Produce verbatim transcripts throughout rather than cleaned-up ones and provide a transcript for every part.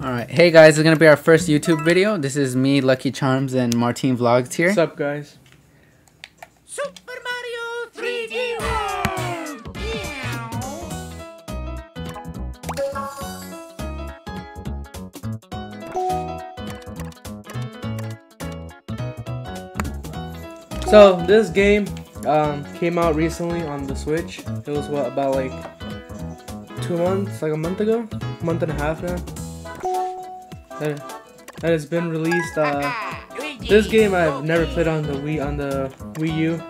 Alright, hey guys, it's gonna be our first YouTube video. This is me, Lucky Charms, and Martin Vlogs here. What's up, guys? Super Mario three D World! Yeah. So, this game um, came out recently on the Switch. It was, what, about like two months, like a month ago? Month and a half now? That, that has been released. Uh, this game I've never played on the Wii on the Wii U.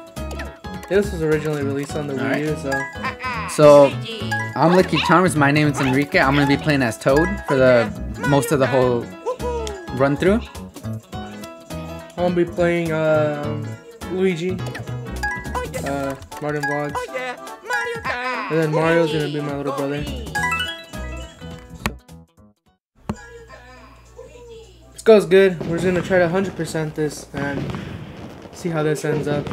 This was originally released on the All Wii right. U. So, so I'm Lucky Charms. My name is Enrique. I'm gonna be playing as Toad for the most of the whole run through. I'm gonna be playing um, Luigi, uh, Martin Vlogs, and then Mario's gonna be my little brother. Goes good. We're just gonna try to one hundred percent this and see how this ends up.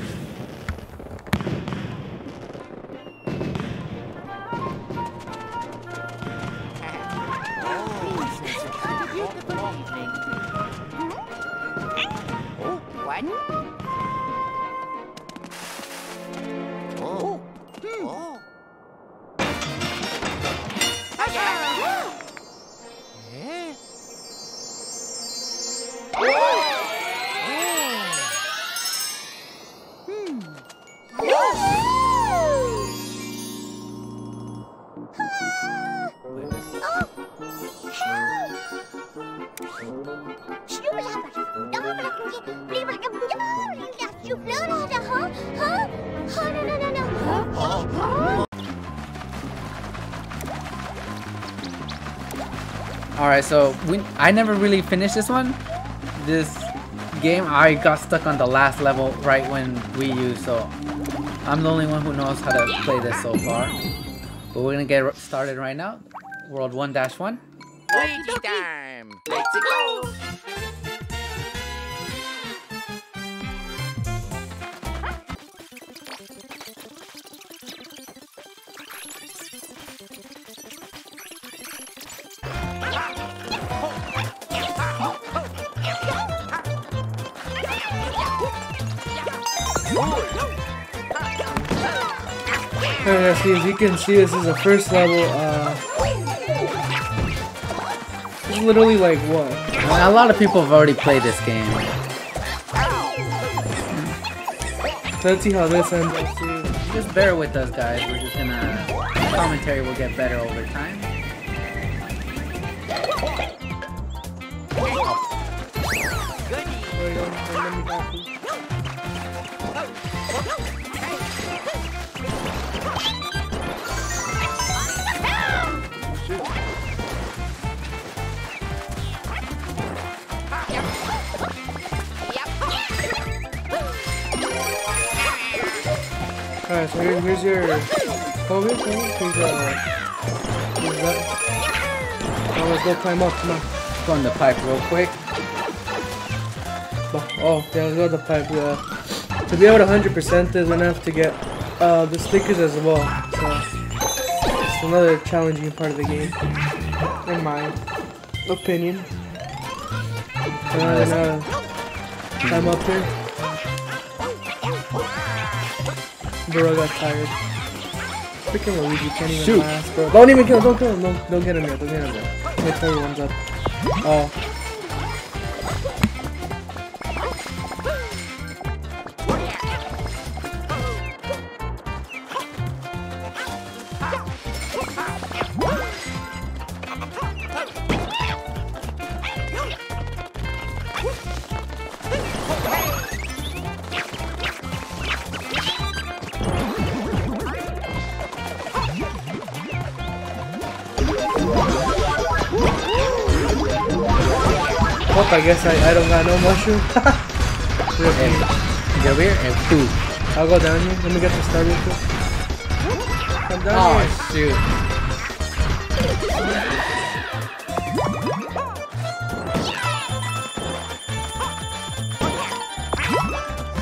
Alright, so we, I never really finished this one. This game, I got stuck on the last level right when Wii U, so I'm the only one who knows how to play this so far. But we're gonna get started right now. World one dash one. Luigi time! Let's go! Alright, guys, as you can see, this is the first level. Uh, it's literally like what? A lot of people have already played this game. So let's see how this ends up too. Just bear with us, guys. We're just gonna. The commentary will get better over time. Alright, so here, here's your oh, here's, here's, uh, here's that. Oh, let's go climb up, come on. Let's go on the pipe real quick. Oh, yeah, let's go on the pipe, yeah. To be able to one hundred percent this, I'm gonna have to get uh, the stickers as well. So, it's another challenging part of the game, in my opinion. So now I'm gonna climb up here. Bro got tired. Freaking Luigi can't even Shoot. last, bro. Don't even kill him, don't kill him, don't, don't get him yet, don't get him yet. Make sure everyone's up. Oh. Oh, I guess I, I don't got no mushroom. Hey, get over here and poop. I'll go down here. Let me get the star real quick. Come down oh, here. Oh,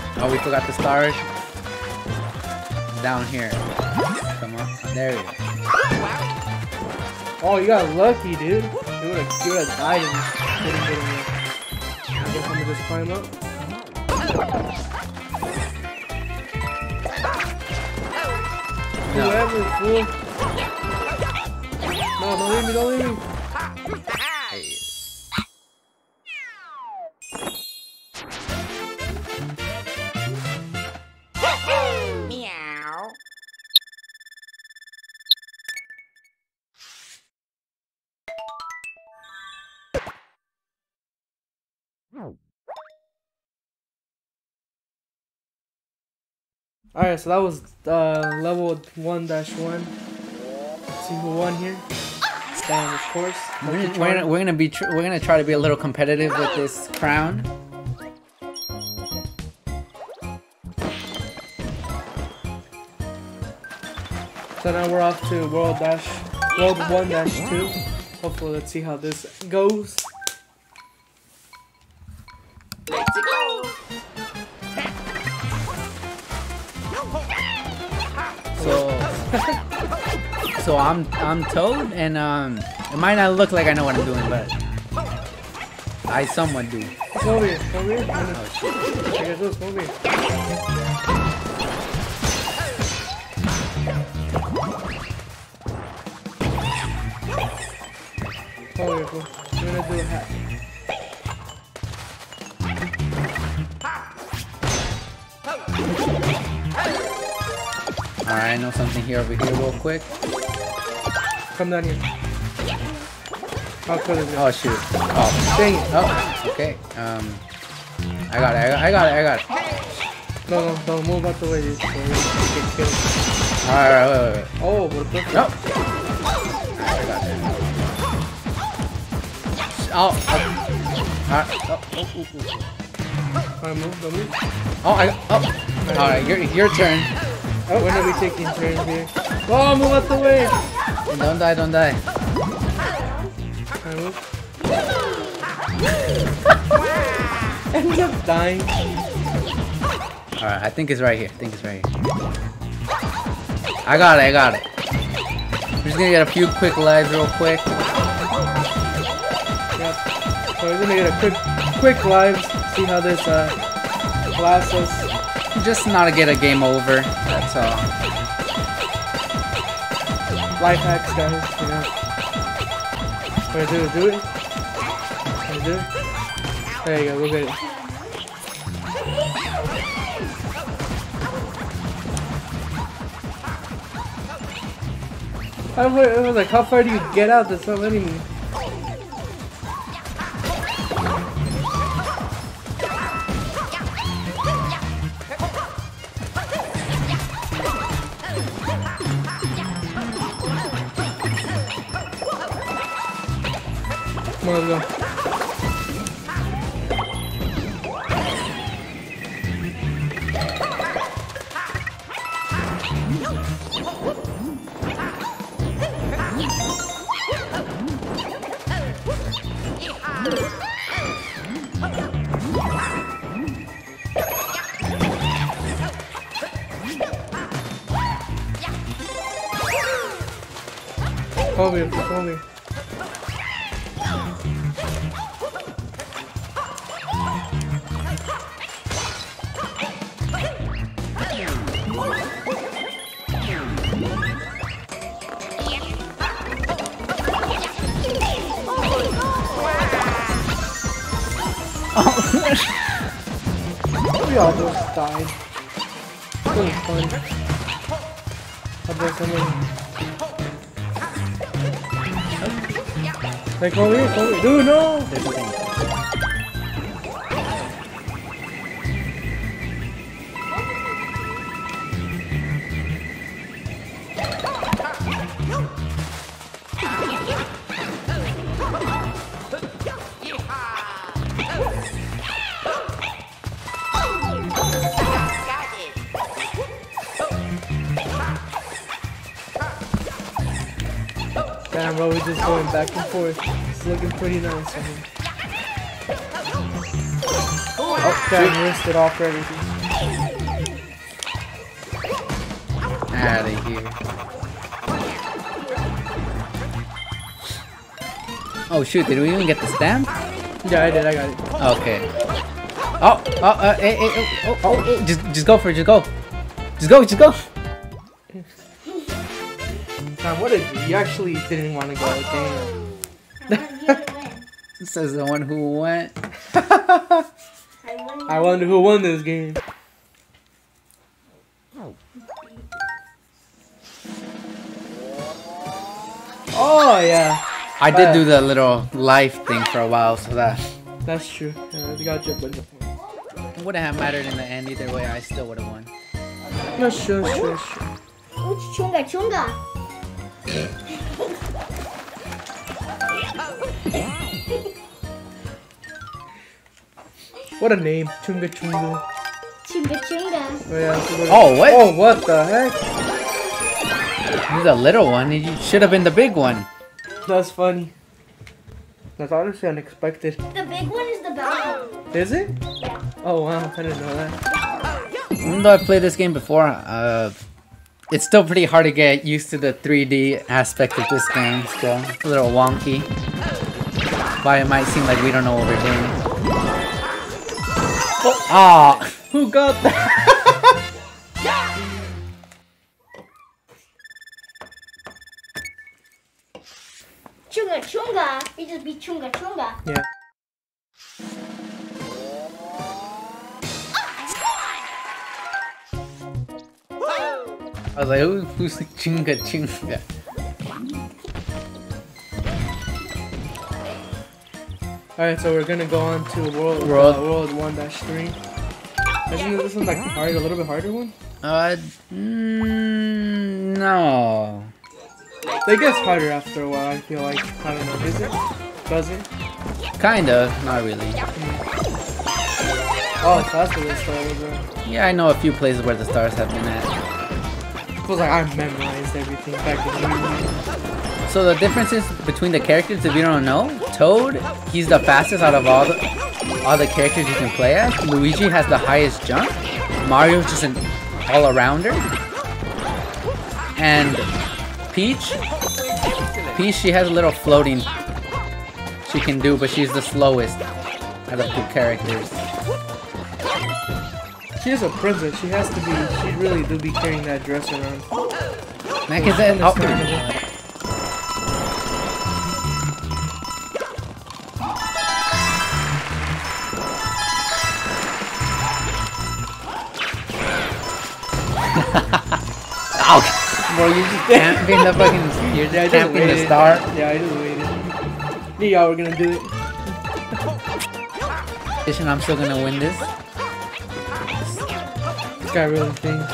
shoot. Oh, we forgot the stars. Down here. Come on. There we go. Oh, you got lucky, dude. He would have, he would have died and didn't get away. I guess I'm gonna just climb up. Whatever, no. Fool. No, don't leave me, don't leave me. Alright, so that was uh, level one dash one. Let's see who won here. Damn, of course. We're gonna, we're gonna, we're gonna be tr we're gonna try to be a little competitive with this crown. So now we're off to world dash world one dash two. Hopefully, let's see how this goes. Let's go. So, so I'm I'm Toad, and um, it might not look like I know what I'm doing, but I somewhat do. It's over here, over here. Oh, shit. I guess it's over here. Over here, cool. I'm gonna do a hat. Alright, I know something here over here real quick. Come down here. I'll put it in. Oh shoot. Oh, dang it. Oh, okay. Um, I got it, I got it, I got it. No, no, no, move out the way. Alright, wait, wait, wait. Oh, but a nope. I got it. Oh. Alright. Alright, move, don't move. Oh, I got, oh. Alright, your, your turn. Oh, when are we taking turns here? Oh, move out the way! Don't die, don't die. I move. End up dying. Alright, I think it's right here. I think it's right here. I got it, I got it. We're just gonna get a few quick lives real quick. Yep. So we're gonna get a quick, quick lives. See how this, uh, blasts us. Just not to get a game over, that's all. Life hacks, guys, you know. We're gonna do it, do it. We're gonna do it. There you go, we'll get it. I was like, how far do you get out? That's not letting me. Let's go. Come here, come here. We all just died. That was fun. How about someone? Like, over here, over here. Dude, no! Damn, bro, we're just going back and forth. It's looking pretty nice. I mean. Oh, damn, risked it off for everything. Out of here. Oh shoot, did we even get the stamp? Yeah, I did, I got it. Okay. Oh, oh, uh, eh, eh, oh, oh, oh, oh, just, just go for it, just go. Just go, just go. Now, what is it? You actually didn't want to go, damn. Says the one who went. I wonder who won this game. Oh, oh yeah. I did uh, do the little life thing for a while, so that. That's true. Yeah, I got you, but no. It wouldn't have mattered in the end either way. I still would have won. No, sure, sure, sure. Oops, chunga, chunga. What a name, Tunga Chunga. Tunga Chunga. Oh, yeah, oh what? Oh what the heck? He's a little one. He should have been the big one. That's funny. That's honestly unexpected. The big one is the bad one. Is it? Yeah. Oh wow, I didn't know that. Even though I played this game before, uh, it's still pretty hard to get used to the three D aspect of this game. Still, it's a little wonky. Why it might seem like we don't know what we're doing. Ah, oh, oh, who got that? Chunga Chunga, it just be Chunga Chunga. Yeah. I was like, who, who's the Chunga Chunga? Alright, so we're gonna go on to World World, uh, world one dash three. Isn't this one like hard, a little bit harder one? Uh, mm, no. It gets harder after a while, I feel like. I don't know, is it? Does it? Kind of, not really. Mm. Oh, so that's where the star was at. Yeah, I know a few places where the stars have been at. It feels like I memorized everything back in the day. So the differences between the characters, if you don't know, Toad, he's the fastest out of all the, all the characters you can play as. Luigi has the highest jump. Mario's just an all-arounder. And Peach, Peach, she has a little floating she can do, but she's the slowest out of the characters. She is a princess. She has to be, she really do be carrying that dress around. Mac is in. Oh. Bro, you just camping the fucking, you're just camping the star. Yeah, I just waited. Me, y'all were gonna do it. Listen, I'm still gonna win this. This guy really thinks.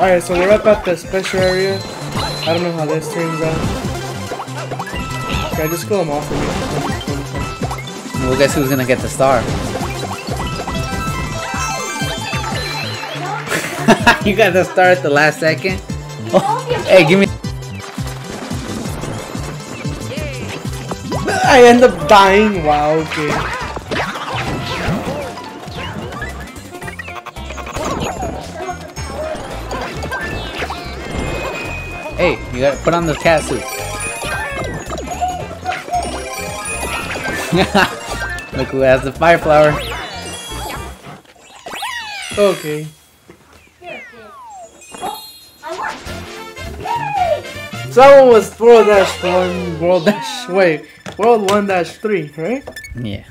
Alright, so we're up at the special area. I don't know how this turns out. Okay, just kill them all for me. We'll guess who's gonna get the star. You got the star at the last second? Oh, hey, give me. I end up dying. Wow, okay. Hey, you gotta put on the cat suit. Look who has the fire flower. Okay. Someone was World Dash One, World Dash wait, World One Dash Three, right? Yeah.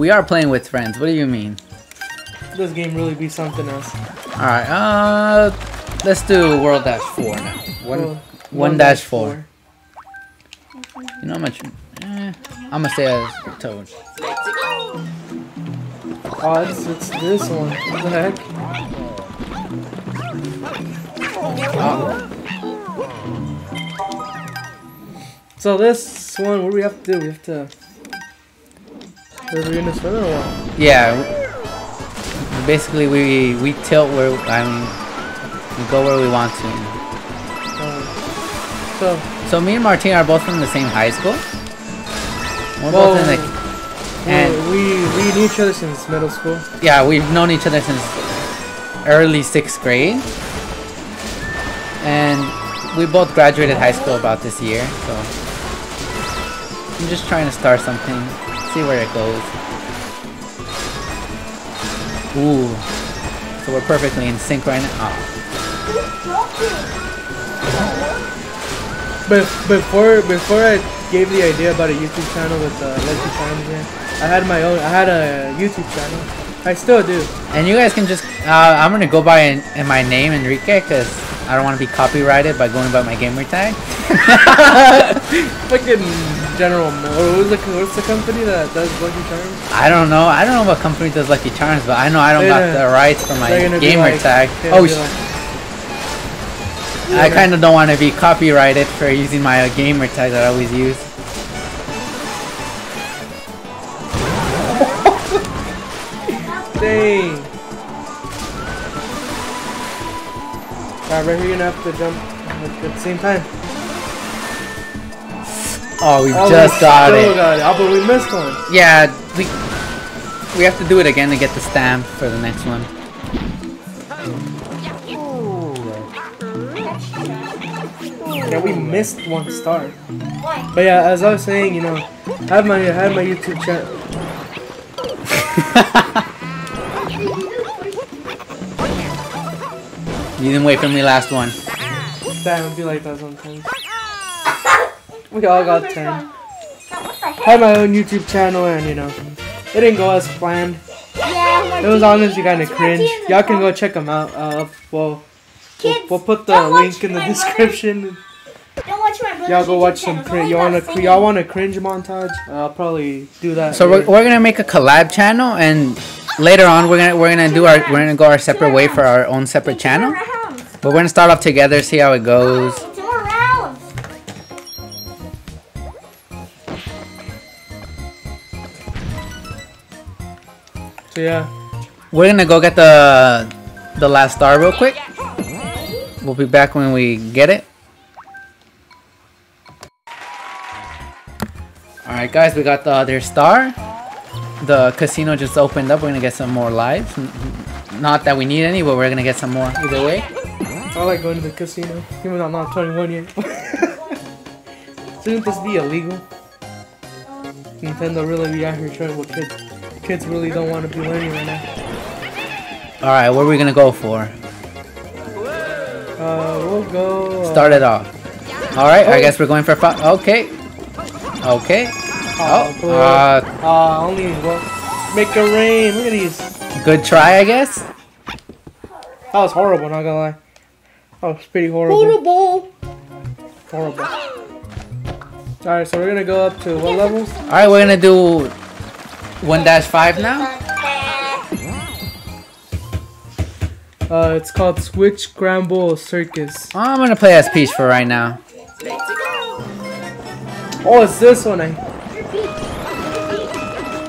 We are playing with friends. What do you mean? This game really be something else. Alright, uh... let's do World Dash four now. one dash four. You know how much... Eh, I'm gonna stay as Toad. Oh, it's, it's this one. What the heck? Oh. So this one, what do we have to do? We have to... We're in this further or what? Yeah. Basically, we we tilt where I mean, we go where we want to. Oh. So, so me and Martin are both from the same high school. We're well, both in the, and we we knew each other since middle school. Yeah, we've known each other since early sixth grade, and we both graduated high school about this year. So I'm just trying to start something, see where it goes. Ooh, so we're perfectly in sync right now. Oh. But before before I gave the idea about a YouTube channel with uh, Lucky Charms in, I had my own. I had a YouTube channel. I still do. And you guys can just. Uh, I'm gonna go by in, in my name, Enrique, because I don't want to be copyrighted by going by my gamer tag. Fucking. General Motors. What's the company that does Lucky Charms? I don't know. I don't know what company does Lucky Charms, but I know I don't they're got gonna, the rights for my gamer like, tag. Oh, sh like, I kind of don't want to be copyrighted for using my uh, gamer tag that I always use. Dang. Alright, right here you're gonna have to jump at the same time. Oh, we oh, just we got, it. got it. Oh, but we missed one. Yeah, we we have to do it again to get the stamp for the next one. Yeah, we missed one star. But yeah, as I was saying, you know, I have my I have my YouTube channel. You didn't wait for me last one. Damn, it'd be like that sometimes. We all got ten. Had my own YouTube channel and you know, it didn't go as planned. Yeah, it was honestly kind of cringe. Y'all can go check them out. Uh, well, we'll, we'll put the link in the description. Y'all go watch some cringe. Y'all want a cringe montage? I'll probably do that. So we're, we're gonna make a collab channel, and later on we're gonna we're gonna do our we're gonna go our separate way for our own separate channel. But we're gonna start off together, see how it goes. Yeah. We're gonna go get the the last star real quick. We'll be back when we get it. Alright guys, we got the other star. The casino just opened up. We're gonna get some more lives. Not that we need any, but we're gonna get some more either way. I like going to the casino, even though I'm not twenty-one yet. Shouldn't this be illegal? Nintendo really be out here trying with kids. Kids really don't want to be learning right now. Alright, what are we gonna go for? Uh, we'll go... Uh, Start it off. Alright, oh. I guess we're going for five. Okay. Okay. Oh, oh uh, uh, only make it rain. Look at these. Good try, I guess. That was horrible, not gonna lie. That was pretty horrible. Horrible. Horrible. Alright, so we're gonna go up to what levels? Alright, we're gonna do... one dash five now? Uh, it's called Switch Scramble Circus. Oh, I'm gonna play as Peach for right now. Oh, it's this one. I...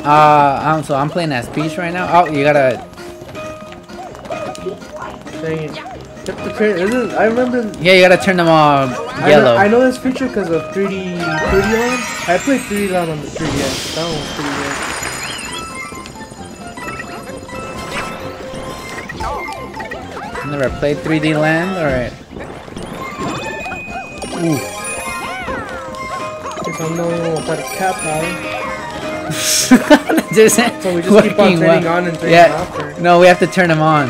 Uh, um, so I'm playing as Peach right now. Oh, you gotta... Dang it. Isn't, I remember... Yeah, you gotta turn them all yellow. I know, I know this feature because of three D Land. I played three D Land on the three D S. That one was pretty good. Never played three D Land. All right. Ooh. I don't know about a cap now. So we just keep on turning well. on and turning yeah. off. Or... No, we have to turn them on.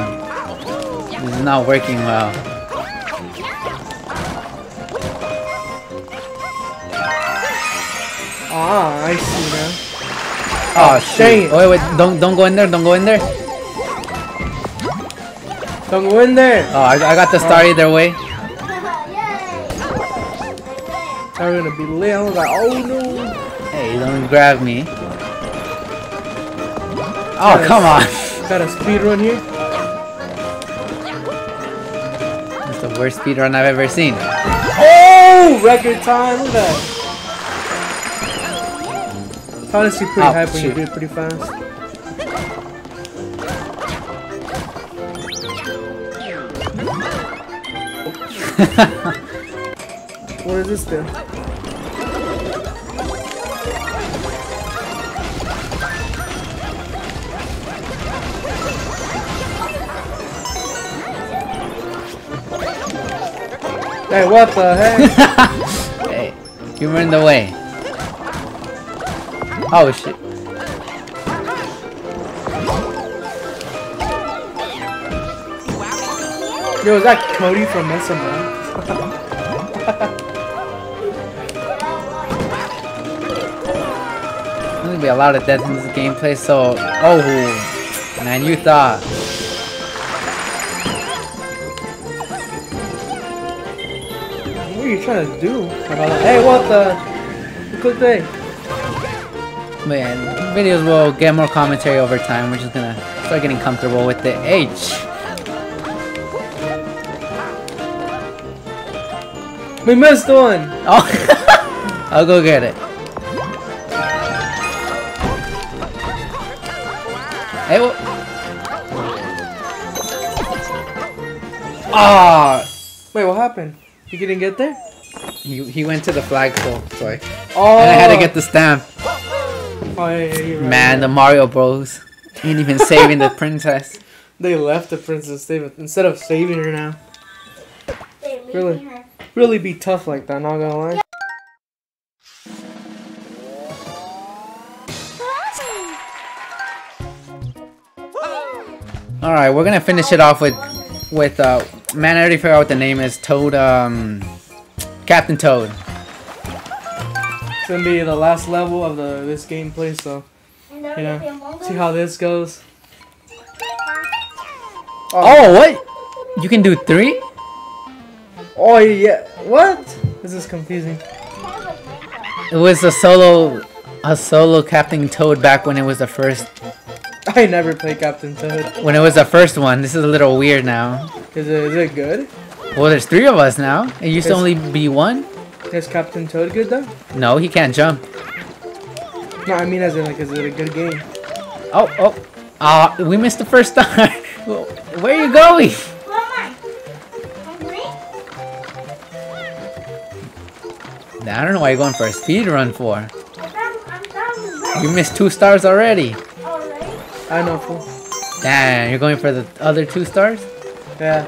This is not working well. Ah, I see now. Oh shit! Wait, wait, don't don't go in there, don't go in there. Don't go in there. Oh, I, I got the star either way. I'm gonna be lit. I was like, oh no. Hey, don't grab me. Oh, gotta, come on. Got a speed run here. That's the worst speed run I've ever seen. Oh, record time. Look at that. It's honestly pretty oh, hype when you do it pretty fast. What is this thing? Hey, what the heck? Hey, you were in the way. Oh shit. Yo, is that Cody from S M L? There's gonna be a lot of death in this gameplay, so. Oh, man, you thought. What are you trying to do? Hey, what the? Good thing. Man, videos will get more commentary over time. We're just gonna start getting comfortable with the H. We missed one! Oh! I'll go get it. Hey, what? Ah! Wait, what happened? You didn't get there? He, he went to the flagpole, so I. Oh! And I had to get the stamp. Oh, yeah, yeah, right, man, right. The Mario Bros ain't even saving the princess. They left the princess saving, instead of saving her now. Really, her. really be tough like that. Not gonna lie. All right, we're gonna finish it off with, with uh, man, I already figured out what the name is. Toad, um, Captain Toad. Gonna be the last level of the this gameplay, so you know, see how this goes. Oh. Oh, what? You can do three? Oh yeah, what? This is confusing. It was a solo, a solo Captain Toad back when it was the first. I never played Captain Toad. When it was the first one, this is a little weird now. Is it, is it good? Well, there's three of us now. It used it's to only be one. Is Captain Toad good though? No, he can't jump. No, I mean as in like, is it a good game? Oh, oh. Ah, uh, we missed the first star. Where are you going? I don't know why you're going for a speed run for. You missed two stars already. I know, fool. Damn, you're going for the other two stars? Yeah.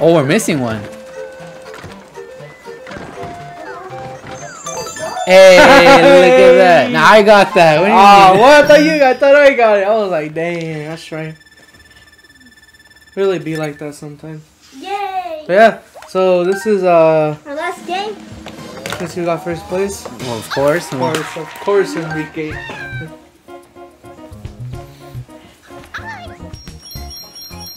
Oh, we're missing one. Hey, look at that. Now I got that. What do you oh, mean? What? I thought, you, I thought I got it. I was like, dang, that's right. Really be like that sometimes. Yay! But yeah, so this is uh, our last game. Since you got first place. Well, of course. Of course, of course, Enrique.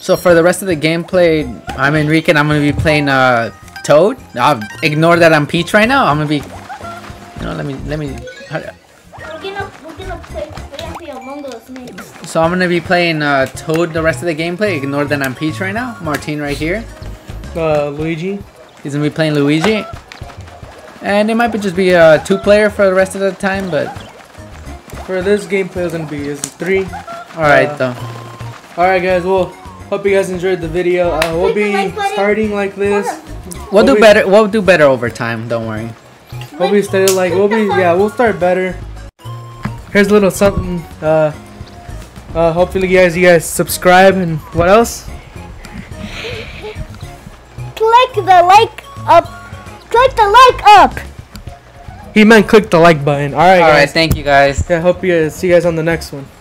So for the rest of the gameplay, I'm Enrique and I'm going to be playing uh, Toad. I'll ignore that I'm Peach right now. I'm going to be... No, let me, let me... So I'm gonna be playing uh, Toad the rest of the gameplay. Ignore that I'm Peach right now. Martin right here. Uh, Luigi. He's gonna be playing Luigi. And it might be just be a uh, two-player for the rest of the time, but... For this gameplay, it's gonna be is three. Alright, uh, though. Alright, guys. Well, hope you guys enjoyed the video. Uh, we'll be starting like this. We'll, we'll do better. We'll do better over time. Don't worry. We'll be steady, like we'll be yeah we'll start better. Here's a little something. Uh, uh, hopefully you guys you guys subscribe and what else? Click the like up. Click the like up. He meant click the like button. All right, all guys. right. Thank you guys. Yeah, hope you see you guys on the next one.